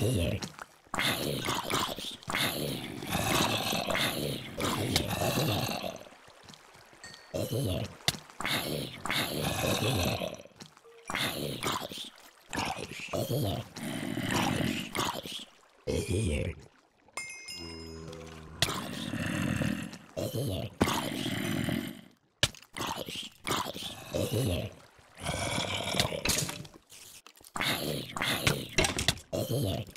here. Here.